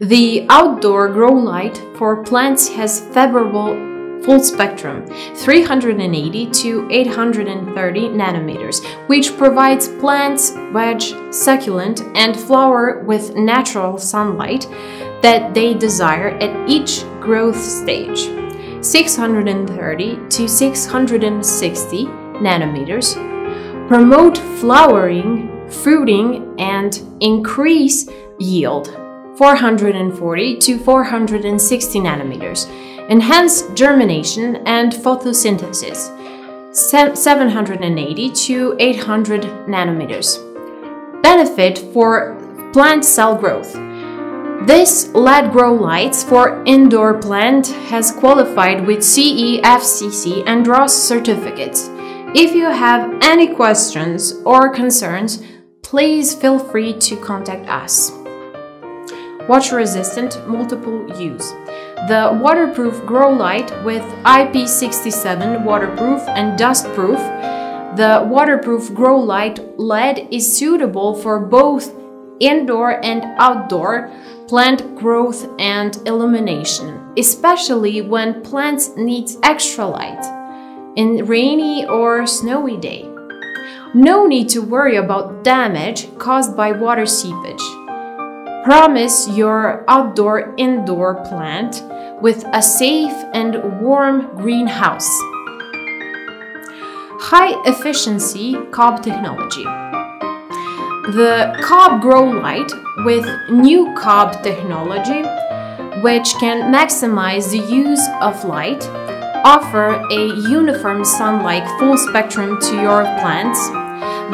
The outdoor grow light for plants has favorable full spectrum 380 to 830 nanometers, which provides plants, veg, succulent and flower with natural sunlight that they desire at each growth stage. 630 to 660 nanometers promote flowering, fruiting and increase yield. 440 to 460 nanometers enhance germination and photosynthesis. 780 to 800 nanometers benefit for plant cell growth. This LED grow lights for indoor plant has qualified with CE, FCC and RoHS certificates. If you have any questions or concerns, please feel free to contact us. Water-resistant multiple use. The waterproof grow light with IP67 waterproof and dustproof. The waterproof grow light LED is suitable for both indoor and outdoor plant growth and illumination, especially when plants need extra light in rainy or snowy day. No need to worry about damage caused by water seepage. Promise your outdoor-indoor plant with a safe and warm greenhouse. High-efficiency cob technology. The cob grow light with new cob technology, which can maximize the use of light, offer a uniform sunlight full spectrum to your plants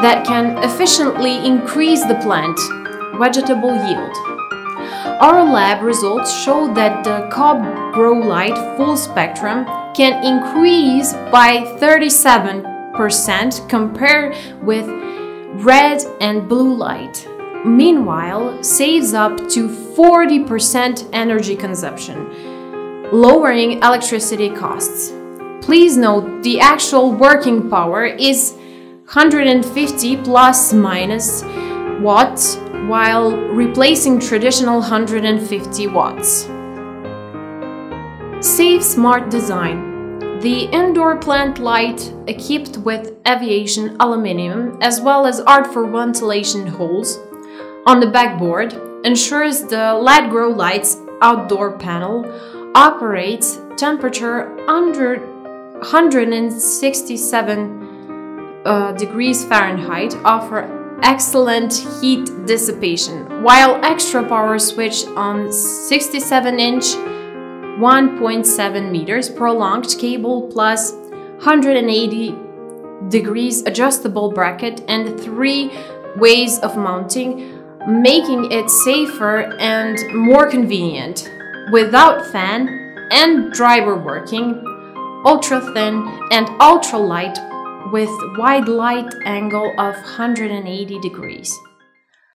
that can efficiently increase the plant vegetable yield. Our lab results show that the cob grow light full spectrum can increase by 37% compared with red and blue light. Meanwhile, saves up to 40% energy consumption, lowering electricity costs. Please note the actual working power is 150 plus minus watts, while replacing traditional 150 watts. Safe smart design. The indoor plant light equipped with aviation aluminum as well as artful ventilation holes on the backboard ensures the LED grow light's outdoor panel operates temperature under 167 degrees Fahrenheit, offer excellent heat dissipation, while extra power switch on 67-inch 1.7 meters prolonged cable plus 180 degrees adjustable bracket and 3 ways of mounting, making it safer and more convenient. Without fan and driver working, ultra-thin and ultra-light with wide light angle of 180 degrees.